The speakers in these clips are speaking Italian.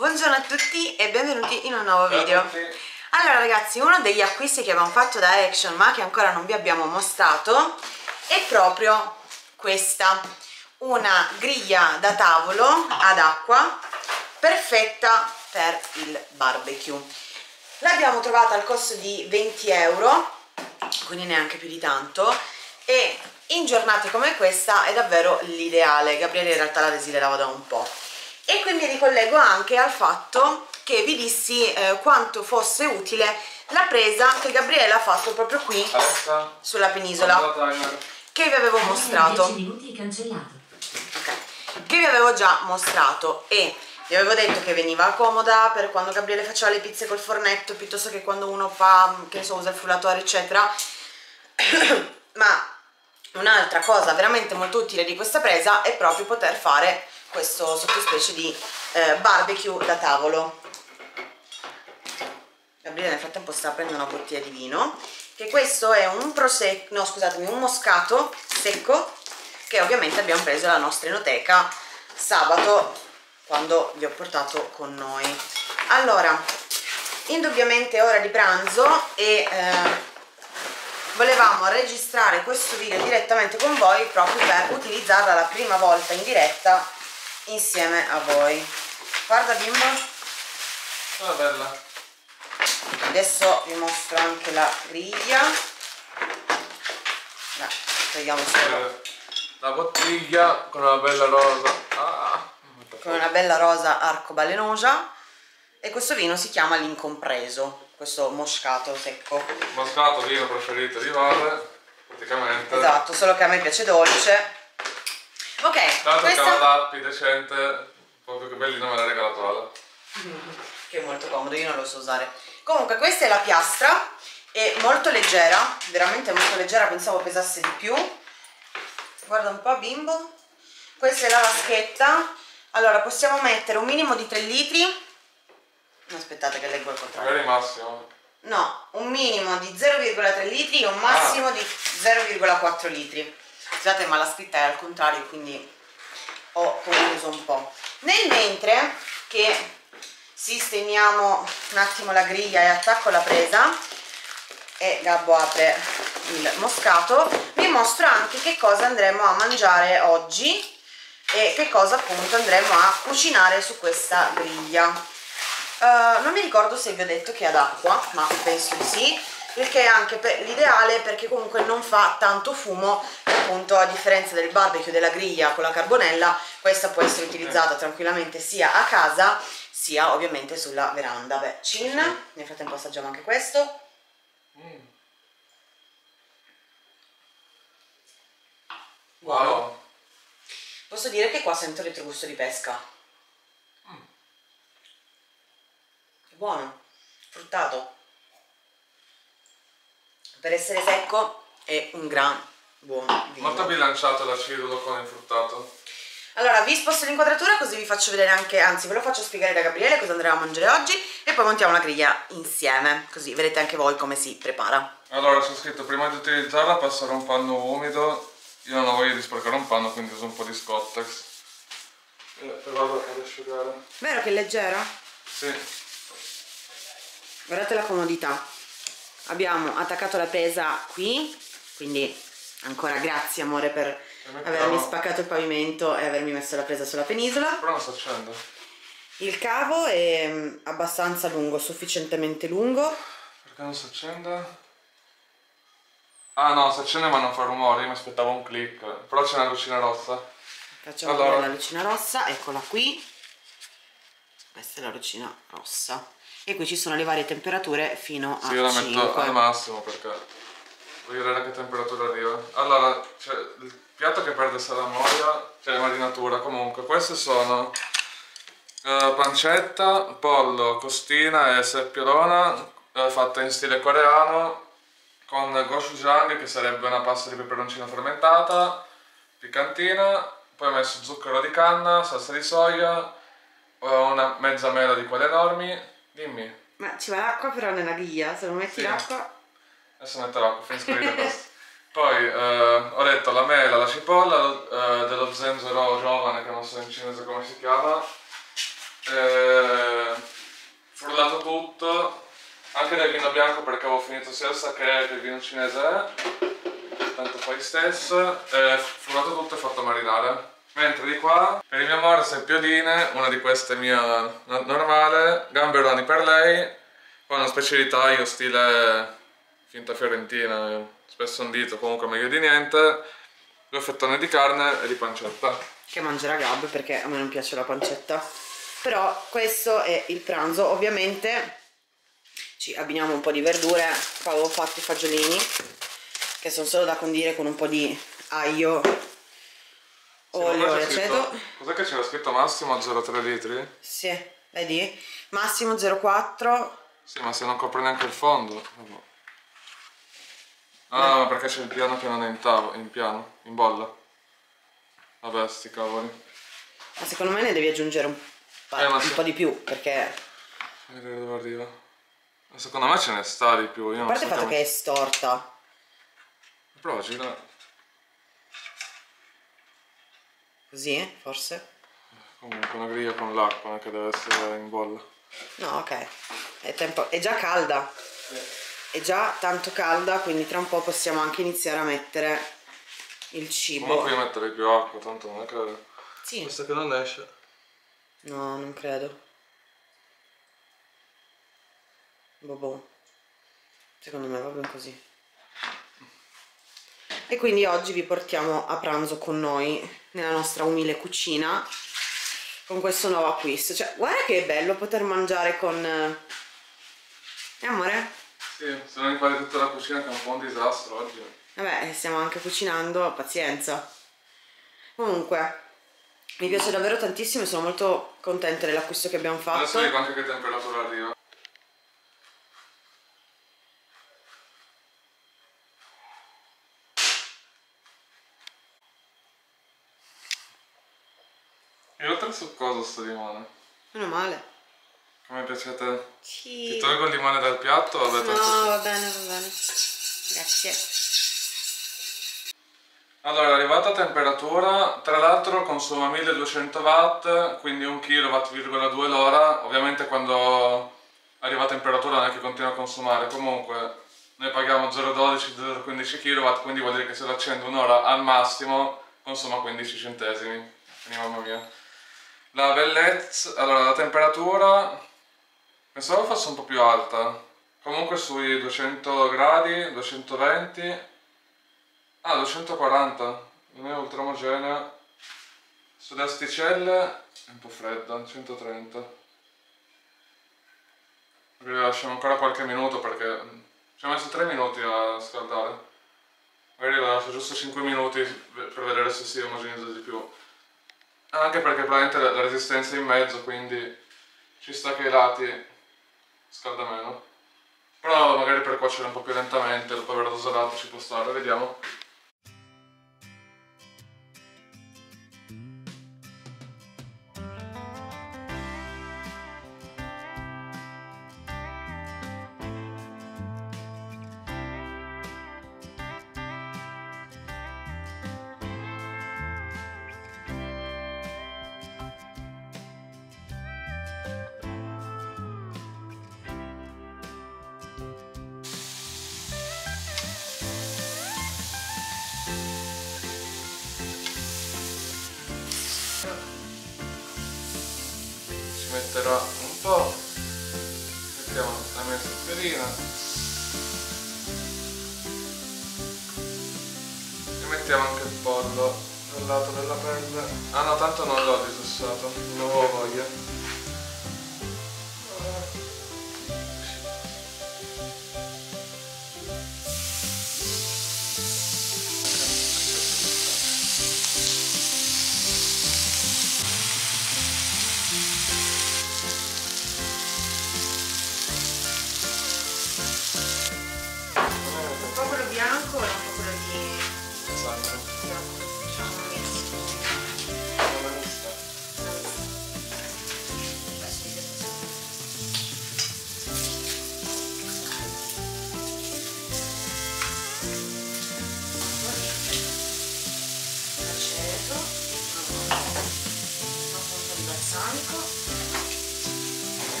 Buongiorno a tutti e benvenuti in un nuovo video. Allora ragazzi, uno degli acquisti che abbiamo fatto da Action ma che ancora non vi abbiamo mostrato è proprio questa, una griglia da tavolo ad acqua perfetta per il barbecue. L'abbiamo trovata al costo di 20 euro, quindi neanche più di tanto, e in giornate come questa è davvero l'ideale. Gabriele in realtà la desiderava da un po'. E quindi ricollego anche al fatto che vi dissi quanto fosse utile la presa che Gabriele ha fatto proprio qui sulla penisola, che vi avevo mostrato, che vi avevo già mostrato, e vi avevo detto che veniva comoda per quando Gabriele faceva le pizze col fornetto, piuttosto che quando uno fa, che so, usa il frullatore eccetera. Ma un'altra cosa veramente molto utile di questa presa è proprio poter fare questo sottospecie di barbecue da tavolo. Gabriele nel frattempo sta prendendo una bottiglia di vino, che questo è un prosecco, no scusatemi, un moscato secco, che ovviamente abbiamo preso dalla nostra enoteca sabato quando vi ho portato con noi. Allora, indubbiamente è ora di pranzo e volevamo registrare questo video direttamente con voi proprio per utilizzarla la prima volta in diretta insieme a voi. Guarda bimbo, oh, bella. Adesso vi mostro anche la griglia. No, togliamo solo la bottiglia con una bella rosa, con una bella rosa arcobalenosa. E questo vino si chiama l'incompreso, questo moscato secco. Moscato, vino preferito di Vale praticamente. Esatto, solo che a me piace dolce. Ok, tanto questa... cavalappi decente, proprio che bellino, me l'ha regalato Ala. Che è molto comodo, io non lo so usare. Comunque questa è la piastra, è molto leggera, veramente molto leggera, pensavo pesasse di più. Guarda un po' bimbo. Questa è la vaschetta. Allora possiamo mettere un minimo di 3 litri. Aspettate che leggo il contrario. Magari massimo. No, un minimo di 0,3 litri e un massimo di 0,4 litri. Scusate, ma la scritta è al contrario, quindi ho confuso un po'. Nel mentre che sistemiamo un attimo la griglia e attacco la presa e Gabbo apre il moscato, vi mostro anche che cosa andremo a mangiare oggi e che cosa appunto andremo a cucinare su questa griglia. Non mi ricordo se vi ho detto che è ad acqua, ma penso di sì, perché è anche l'ideale, perché comunque non fa tanto fumo. Appunto, a differenza del barbecue, della griglia con la carbonella, questa può essere utilizzata tranquillamente sia a casa sia ovviamente sulla veranda. Beh, cin, nel frattempo assaggiamo anche questo. Wow, posso dire che qua sento il retrogusto di pesca. È buono, fruttato. Per essere secco è un gran buon vino. Molto bilanciato l'acidulo con il fruttato. Allora vi sposto l'inquadratura così vi faccio vedere anche, anzi ve lo faccio spiegare da Gabriele cosa andremo a mangiare oggi e poi montiamo la griglia insieme, così vedete anche voi come si prepara. Allora c'è scritto prima di utilizzarla passare un panno umido, io non ho voglia di sporcare un panno quindi uso un po' di Scottex e vado ad asciugare. Vero che è leggera? Sì. Guardate la comodità. Abbiamo attaccato la presa qui, quindi ancora grazie amore per avermi spaccato il pavimento e avermi messo la presa sulla penisola. Però non sta accendo. Il cavo è abbastanza lungo, sufficientemente lungo. Perché non si accende? Ah no, si accende ma non fa rumore, io mi aspettavo un click. Però c'è una lucina rossa. Facciamo vedere la lucina rossa, eccola qui. Questa è la lucina rossa. E qui ci sono le varie temperature fino a 5. Sì, io la metto al massimo perché voglio vedere a che temperatura arriva. Allora, cioè, il piatto che perde salamoia, cioè la marinatura, comunque. Queste sono pancetta, pollo, costina e seppirona, fatta in stile coreano, con gochujang, che sarebbe una pasta di peperoncino fermentata, piccantina, poi ho messo zucchero di canna, salsa di soia, una mezza mela di quelle enormi. Dimmi. Ma ci va l'acqua però nella griglia? Se non metti l'acqua... Adesso metto l'acqua, finisco di questo. Poi ho detto la mela, la cipolla, dello zenzero giovane, che non so in cinese come si chiama, tutto, anche del vino bianco perché avevo finito sia il sake che il vino cinese, tanto fa gli stessi, frullato tutto e fatto marinare. Mentre di qua, per il mio amore, sempiodine, una di queste mia normale, gamberoni per lei, con una specie di taglio stile finta fiorentina, spesso un dito, comunque meglio di niente, due fettoni di carne e di pancetta. Che mangerà Gab perché a me non piace la pancetta. Però questo è il pranzo, ovviamente ci abbiniamo un po' di verdure, qua avevo fatto i fagiolini, che sono solo da condire con un po' di aglio. Olio e aceto. Cos'è che c'era scritto massimo 0,3 litri? Sì, vedi? Massimo 0,4. Sì, ma se non copre neanche il fondo. Ah, ma perché c'è il piano che non è in tavola, in piano, in bolla. Vabbè, sti cavoli. Ma secondo me ne devi aggiungere un po' di più, perché... dove arriva. Ma secondo me ce ne sta di più. Io a parte il fatto che è storta. Prova a girare. Così, forse? Comunque una griglia con l'acqua, che deve essere in bolla. No, ok. È già calda. È già tanto calda, quindi tra un po' possiamo anche iniziare a mettere il cibo. Comunque io metterei più acqua, tanto non è che... Sì. Questo che non esce. No, non credo. Boh. Secondo me va bene così. E quindi oggi vi portiamo a pranzo con noi nella nostra umile cucina con questo nuovo acquisto. Cioè, guarda che è bello poter mangiare con... amore? Sì, se non impari tutta la cucina che è un po' un disastro oggi. Vabbè, stiamo anche cucinando, pazienza. Comunque, mi piace davvero tantissimo e sono molto contenta dell'acquisto che abbiamo fatto. Adesso vediamo anche che temperatura arriva. Io ho tre succoso sto limone. Meno male. Come piace a te? Sì. Ti tolgo il limone dal piatto? Vabbè, no, tanto... va bene. Grazie. Allora, è arrivata a temperatura. Tra l'altro consuma 1200 watt, quindi 1,2 kW l'ora. Ovviamente quando arriva a temperatura non è che continua a consumare. Comunque, noi paghiamo 0,12, 0,15 kW, quindi vuol dire che se lo accendo un'ora al massimo consuma 15 centesimi. Quindi, mamma mia. La bellezza, allora la temperatura, pensavo fosse un po' più alta, comunque sui 200 gradi, 220, ah 240, non è ultra omogenea, sulle asticelle è un po' fredda, 130. Vi lasciamo ancora qualche minuto perché ci ho messo 3 minuti a scaldare, magari la lascio giusto 5 minuti per vedere se si omogenizza di più. Anche perché probabilmente la resistenza è in mezzo, quindi ci sta che i lati scalda meno. Però magari per cuocere un po' più lentamente, dopo averlo dosato ci può stare, vediamo. Metterò un po', mettiamo la mia zuccherina e mettiamo anche il pollo dal lato della pelle. Ah no, tanto non l'ho disossato, non avevo voglia.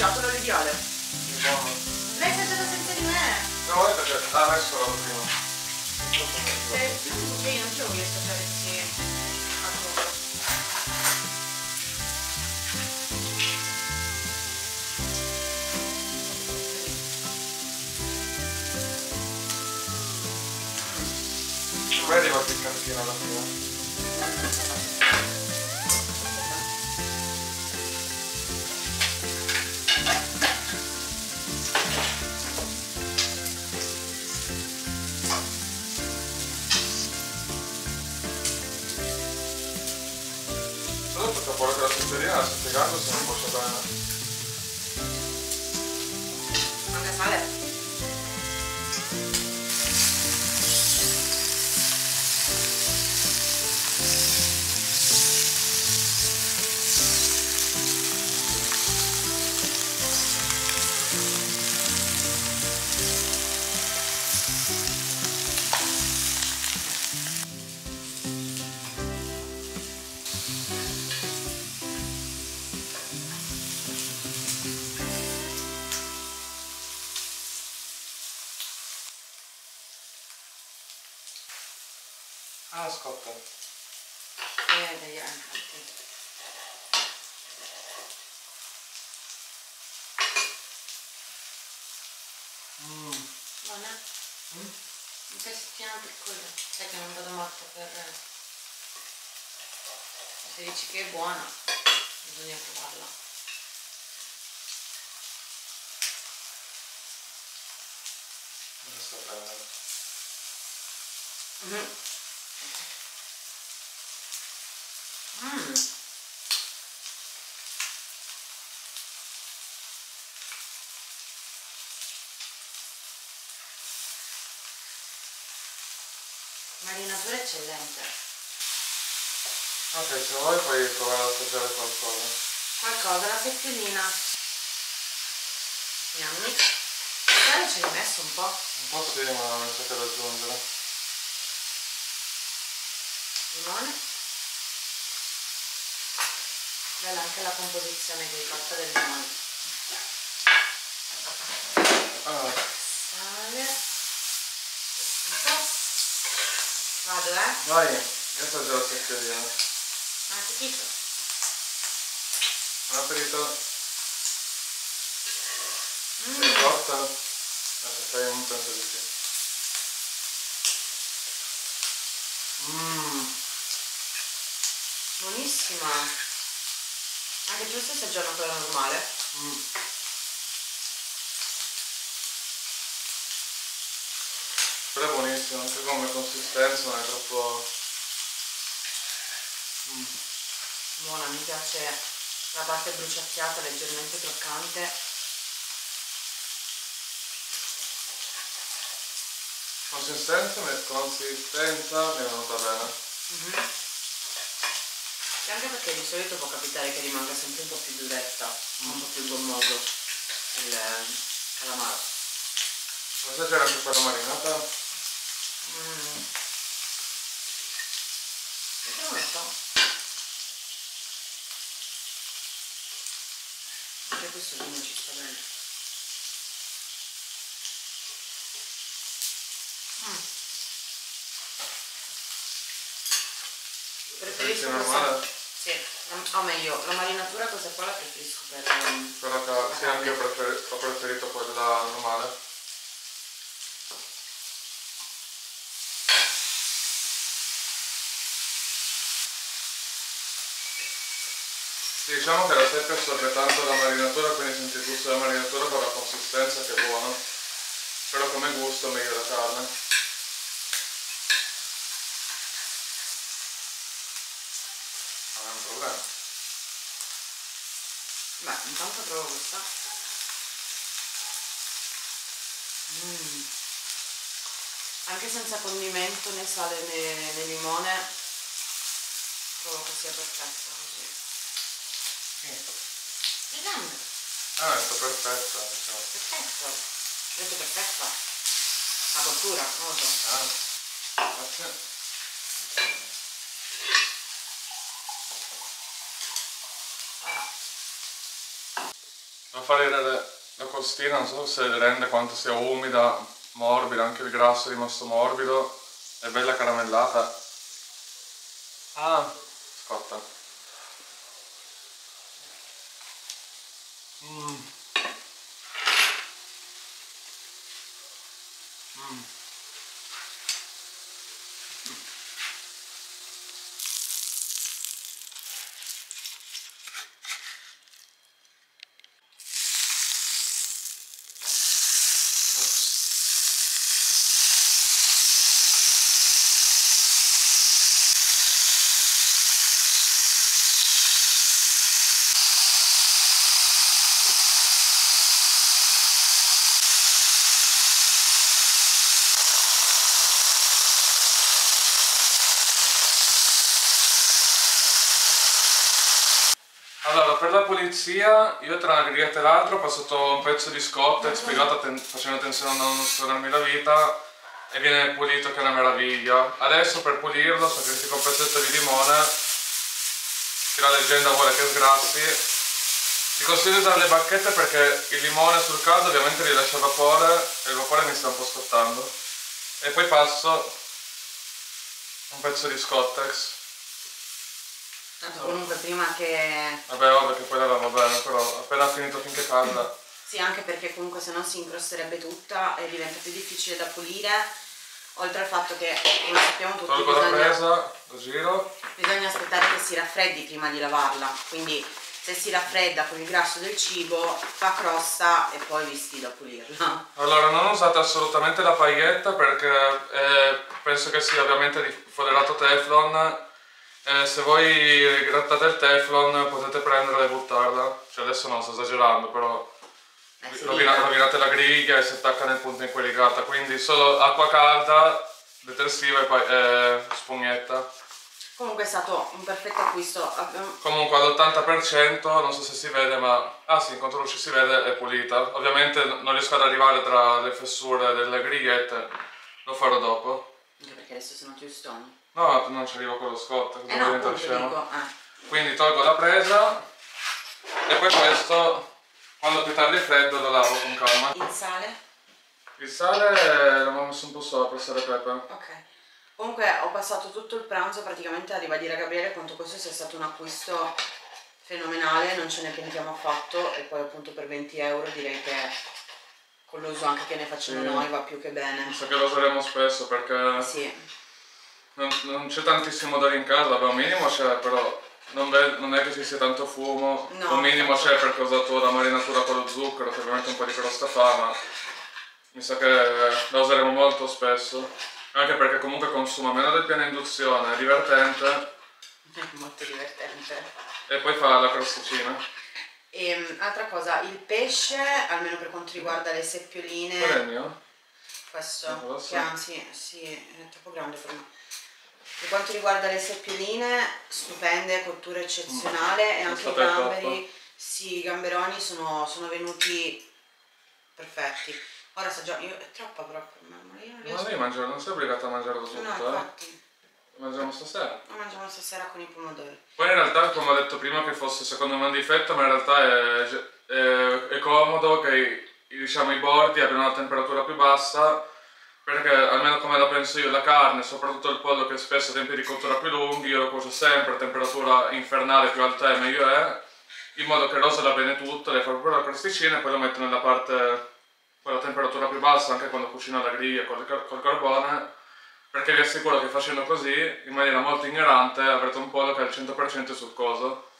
schiacciato la leviale. Che buono. L'hai assaggiato senza di me. No, l'hai assaggiato. Ah, l'hai assaggiato prima. Sì, non ce lo voglio assaggiare così. Poi arriva a piccantina alla fine. La sotterina la sto spiegando se non posso bene. Manca sale? Ah, scotta. Degli anfratti. Buona? Un pezzettino piccolo. Sai che non vado matto per... Se dici che è buona, bisogna provarla. Non sto bene. Marinatura eccellente. Ok, se vuoi puoi provare ad assaggiare qualcosa. Qualcosa, la fettinina. Yummy. Però ci hai messo un po'? Un po' sì, ma non so che aggiungere. Limone. Bella anche la composizione che hai fatto del limone. Sale. Vado, eh? Vai, io sto già la sotterina. Ma ti dico? Un aperito. Sei cotta? Aspetta, io non penso di più. Buonissima. Anche tu stai assaggiando quella normale? È buonissimo, anche come consistenza non è troppo... Buona, mi piace la parte bruciacchiata, leggermente croccante. Consistenza mi è venuta bene. E anche perché di solito può capitare che rimanga sempre un po' più duretta, un po' più gommoso il calamaro. Vuoi assaggiare anche quella marinata? Che non lo so. Anche questo vino ci sta bene. Preferisco normale? Sì, o meglio, la marinatura questa qua la preferisco per... Quella sì, anche io ho preferito quella normale. Diciamo che la seppia assorbe tanto la marinatura, quindi senti il gusto della marinatura con la consistenza che è buono, però come gusto meglio la carne. Non è un problema. Beh, intanto provo questa. Anche senza condimento, né sale né limone, trovo che sia perfetta così. Ah, è perfetta, diciamo. Perfetto. Ho detto perfetta. La cottura, non lo so. Grazie. a fare la costina, non so se rende quanto sia umida, morbida, anche il grasso è rimasto morbido, è bella caramellata. Ah, scotta. Allora, per la pulizia, io tra una grigliata e l'altra ho passato un pezzo di scotta e spiegata facendo attenzione a non sforarmi la vita e viene pulito che è una meraviglia. Adesso per pulirlo sacrifico un pezzetto di limone che la leggenda vuole che sgrassi. Vi consiglio di usare le bacchette perché il limone sul caldo ovviamente rilascia il vapore e il vapore mi sta un po' scottando. E poi passo un pezzo di Scottex. Tanto comunque prima che... Vabbè, ovvio che poi la lavo bene, però appena finito finché calda. Sì, anche perché comunque sennò si ingrosserebbe tutta e diventa più difficile da pulire, oltre al fatto che, come sappiamo tutti, tolgo la presa, lo giro. Bisogna aspettare che si raffreddi prima di lavarla, quindi se si raffredda con il grasso del cibo fa crosta e poi vi sfido a pulirla. Allora, non usate assolutamente la paglietta perché penso che sia ovviamente di foderato teflon. Se voi grattate il teflon potete prenderla e buttarla, cioè adesso non sto esagerando, però rovinate la griglia e si attacca nel punto in cui è legata, quindi solo acqua calda, detersiva e poi spugnetta. Comunque è stato un perfetto acquisto. Comunque all'80%, non so se si vede, ma sì, in controluce si vede, è pulita. Ovviamente non riesco ad arrivare tra le fessure delle grigliette, lo farò dopo. Anche perché adesso se non ti ustono. No, non ci arrivo con lo scotto, che devo diventare scemo. Quindi tolgo la presa e poi questo, quando più tardi è freddo, lo lavo con calma. Il sale? Il sale l'ho messo un po' sopra, sale e pepe. Ok. Comunque ho passato tutto il pranzo praticamente a ribadire a Gabriele quanto questo sia stato un acquisto fenomenale, non ce ne pentiamo affatto e poi appunto per 20 € direi che... con l'uso anche che ne facciamo noi va più che bene. So che lo useremo spesso perché non c'è tantissimo da lì in casa, beh, un minimo c'è, però non è che ci sia tanto fumo, no, un minimo c'è perché ho usato la marinatura con lo zucchero, che ovviamente un po' di crosta fa, ma mi sa che la useremo molto spesso, anche perché comunque consuma meno del piano induzione, è divertente. È molto divertente. E poi fa la crosticina. E altra cosa, il pesce, almeno per quanto riguarda le seppioline. Qual è il mio? Questo, che anzi, è troppo grande per me. Per quanto riguarda le seppioline, stupende, cottura eccezionale e anche i gamberi, i gamberoni sono venuti perfetti. Ora sta già, è troppa però per me, ma io non riesco. Ma devi mangiare, non sei obbligata a mangiarlo tutto. No, infatti. Mangiamo stasera? Lo mangiamo stasera con i pomodori. Poi in realtà, come ho detto prima, che fosse secondo me un difetto, ma in realtà è comodo che diciamo, i bordi abbiano una temperatura più bassa, perché almeno come la penso io, la carne, soprattutto il pollo che spesso ha tempi di cottura più lunghi, io lo cuocio sempre a temperatura infernale, più alta è meglio è, in modo che rosola bene tutto, le fa proprio la crosticina e poi lo metto nella parte con la temperatura più bassa, anche quando cucino alla griglia col carbone. Perché vi assicuro che facendo così, in maniera molto ignorante, avrete un pollo che è al 100% sul coso.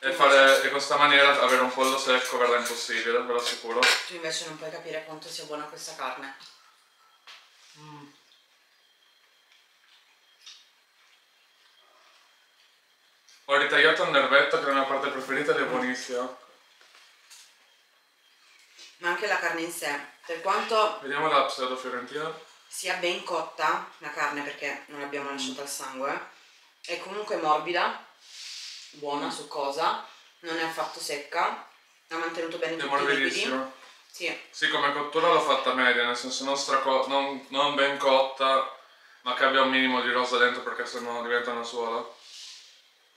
E fare in questa maniera avere un pollo secco verrà impossibile, ve lo assicuro. Tu invece non puoi capire quanto sia buona questa carne. Ho ritagliato un nervetto che è la mia parte preferita ed è buonissima. Ma anche la carne in sé, per quanto... Vediamo la pseudo fiorentina. Sia ben cotta la carne perché non l'abbiamo lasciata al sangue, è comunque morbida, buona, succosa, non è affatto secca, ha mantenuto bene tutti i liquidi. Sì, come cottura l'ho fatta media, nel senso non ben cotta, ma che abbia un minimo di rosa dentro perché sennò diventa una suola.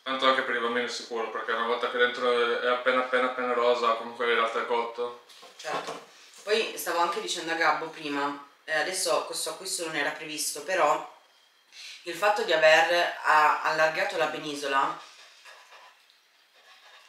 tanto anche per i bambini sicuro, perché una volta che dentro è appena rosa, comunque in realtà è cotto. Certo. Poi stavo anche dicendo a Gabbo prima, adesso questo acquisto non era previsto, però il fatto di aver allargato la penisola,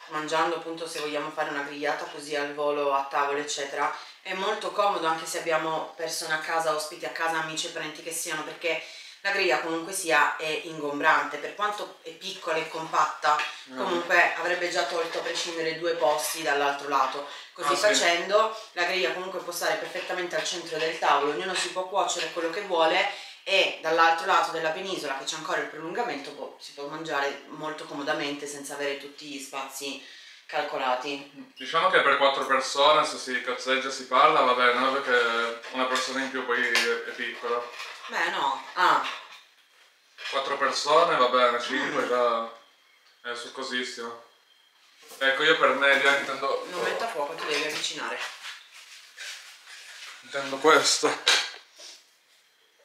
mangiando appunto, se vogliamo fare una grigliata così al volo, a tavola eccetera, è molto comodo anche se abbiamo persone a casa, ospiti a casa, amici e parenti che siano, perché la griglia comunque sia è ingombrante, per quanto è piccola e compatta, comunque avrebbe già tolto a prescindere due posti dall'altro lato. Così facendo la griglia comunque può stare perfettamente al centro del tavolo, ognuno si può cuocere quello che vuole e dall'altro lato della penisola, che c'è ancora il prolungamento, si può mangiare molto comodamente senza avere tutti gli spazi calcolati. Diciamo che per 4 persone, se si cazzeggia, si parla, va bene, no? Perché una persona in più poi è piccola. Beh, no, 4 persone, va bene, 5 già è succosissimo. Ecco, io per media intendo... Non metta fuoco, ti devi avvicinare. Intendo questo.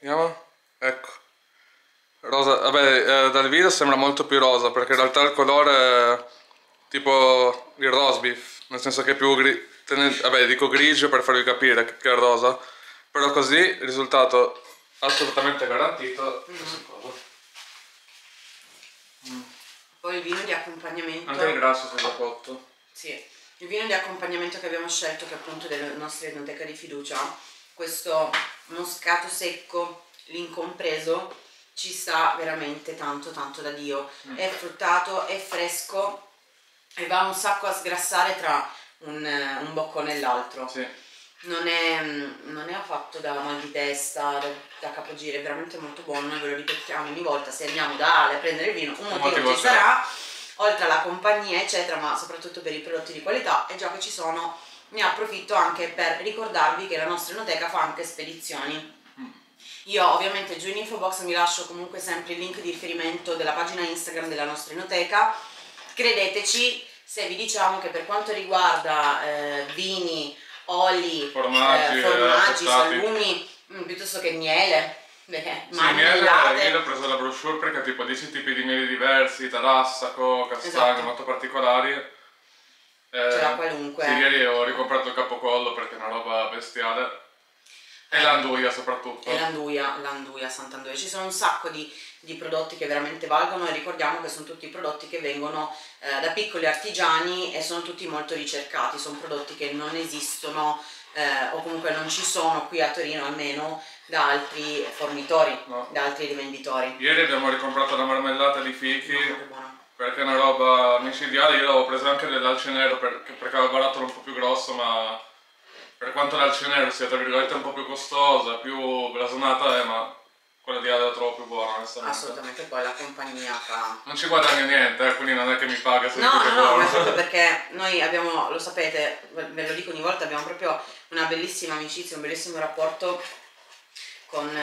Vediamo? Ecco. Rosa, vabbè, dal video sembra molto più rosa, perché in realtà il colore è tipo il roast beef, nel senso che è più grigio, vabbè, dico grigio per farvi capire che è rosa, però così il risultato assolutamente garantito. Poi il vino di accompagnamento, anche il grasso se l'ha cotto. Sì, il vino di accompagnamento che abbiamo scelto, che è appunto della nostra enoteca di fiducia, questo moscato secco, l'incompreso, ci sta veramente tanto da Dio. È fruttato, è fresco e va un sacco a sgrassare tra un boccone e l'altro. Sì. Non è affatto da mal di testa, da capogiro, è veramente molto buono. Noi ve lo ripetiamo ogni volta, se andiamo da Ale a prendere il vino, un motivo ci sarà, oltre alla compagnia eccetera, ma soprattutto per i prodotti di qualità. E già che ci sono, ne approfitto anche per ricordarvi che la nostra enoteca fa anche spedizioni. Io ovviamente giù in info box mi lascio comunque sempre il link di riferimento della pagina Instagram della nostra enoteca. Credeteci se vi diciamo che per quanto riguarda vini, oli, formaggi, salumi, piuttosto che miele, miele ho preso la brochure perché ha tipo 10 tipi di mieli diversi, tarassaco, castagno, molto particolari. Ce l'ha qualunque. Sì, ieri ho ricomprato il capocollo perché è una roba bestiale. E l'anduja soprattutto. E l'anduja, Sant'nduja. Ci sono un sacco di prodotti che veramente valgono, e ricordiamo che sono tutti prodotti che vengono da piccoli artigiani e sono tutti molto ricercati. Sono prodotti che non esistono o comunque non ci sono qui a Torino, almeno da altri fornitori, da altri rivenditori. Ieri abbiamo ricomprato la marmellata di fichi, perché è una roba micidiale. Io l'avevo presa anche dell'alce nero perché aveva il barattolo un po' più grosso, ma... Per quanto l'alce nero sia tra virgolette un po' più costosa, più blasonata è, ma quella di Ale è troppo buona, onestamente. Assolutamente, poi la compagnia fa... Non ci guadagno niente, quindi non è che mi paga se no, ma proprio perché noi abbiamo, lo sapete, ve lo dico ogni volta, abbiamo proprio una bellissima amicizia, un bellissimo rapporto con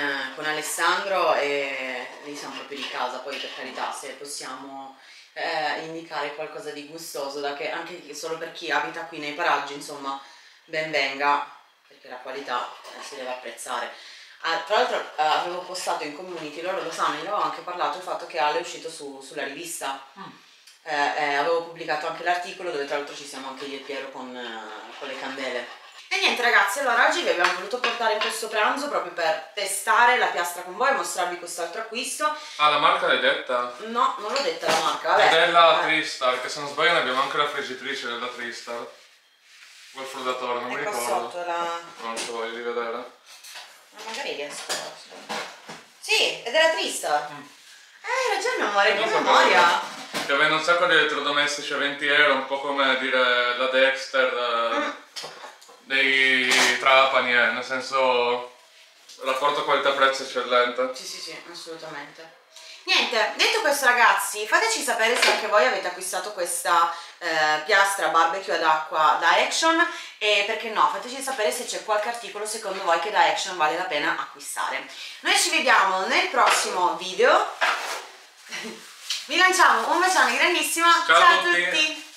Alessandro, e lì siamo proprio di casa. Poi, per carità, se possiamo... indicare qualcosa di gustoso, da che anche solo per chi abita qui nei paraggi, insomma... ben venga, perché la qualità si deve apprezzare. Tra l'altro avevo postato in community, loro lo sanno, io avevo anche parlato del fatto che Ale è uscito sulla rivista. Avevo pubblicato anche l'articolo dove tra l'altro ci siamo anche io e Piero con le candele. E niente ragazzi, allora oggi vi abbiamo voluto portare in questo pranzo proprio per testare la piastra con voi e mostrarvi quest'altro acquisto. Ah, la marca l'hai detta? No, non l'ho detta la marca, vabbè. È della Tristar, che se non sbaglio abbiamo anche la friggitrice della Tristar. Quel frullatore, non mi ricordo. Sotto la... Non lo voglio rivedere. Ma magari riesco. Sì, è della Tristar. Hai ragione amore, che memoria. Che avendo un sacco di elettrodomestici a 20 euro, un po' come dire la Dexter, dei Trapani, nel senso rapporto qualità-prezzo eccellente. Sì, assolutamente. Niente, detto questo ragazzi, fateci sapere se anche voi avete acquistato questa piastra barbecue ad acqua da Action, e perché no, fateci sapere se c'è qualche articolo secondo voi che da Action vale la pena acquistare. Noi ci vediamo nel prossimo video, vi lanciamo un bacione grandissimo, ciao a tutti!